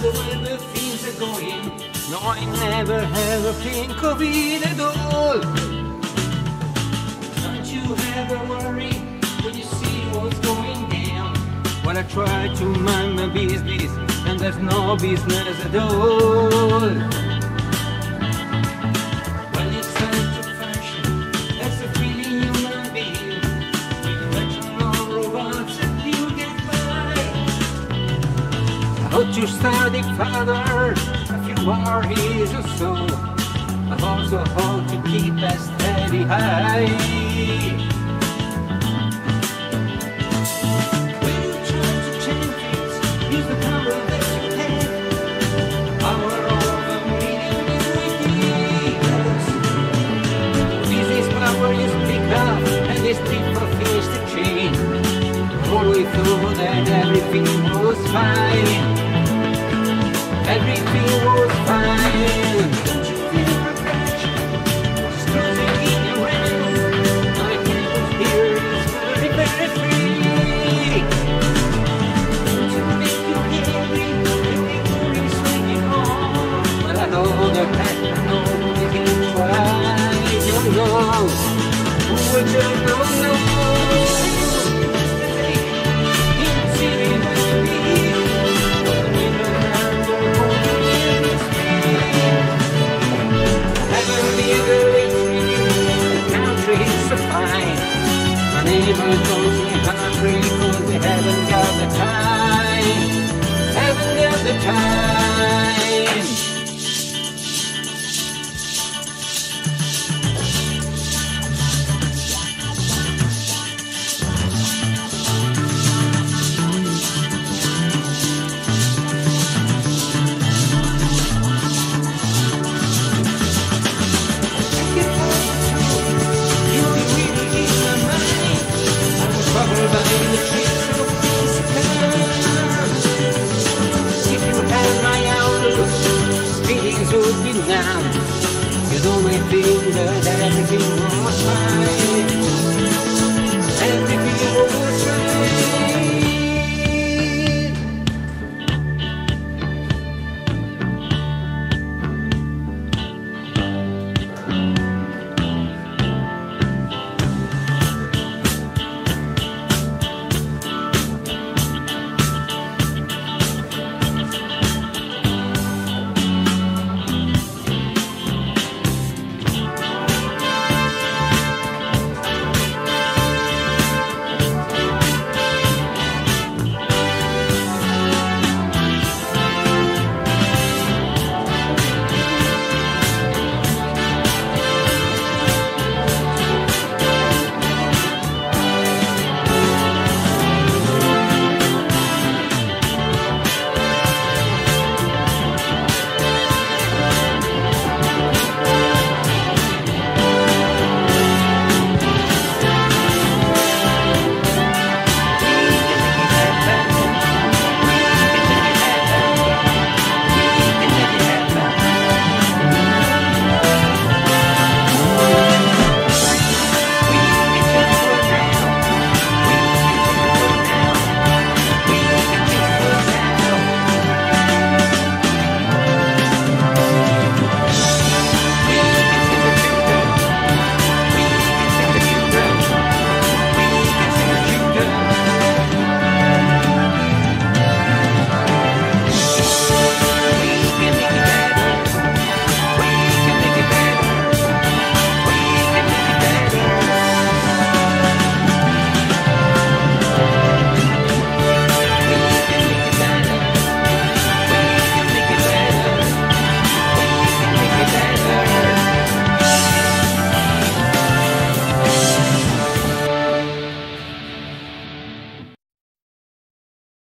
by the way the things are going. No, I never ever think of it at all. Don't you ever worry when you see what's going down. When I try to mind my business and there's no business at all. But you study further, if you are his or so. I've also how to keep a steady eye. When you try to change things, use the power that you have. Power over meaning is with you. This is power you speak of, and it's deep for things to change. Always thought that everything was fine. Everything was fine. Don't you feel perfection? What's losing in your hands? I can't hear this very, very free. To make you happy, everything is swinging on. But I know the path, I know we can try. No, no, we just don't know. Everybody goes in country, cause they haven't got the time. Haven't got the time. Would be now. You don't think that everything was fine.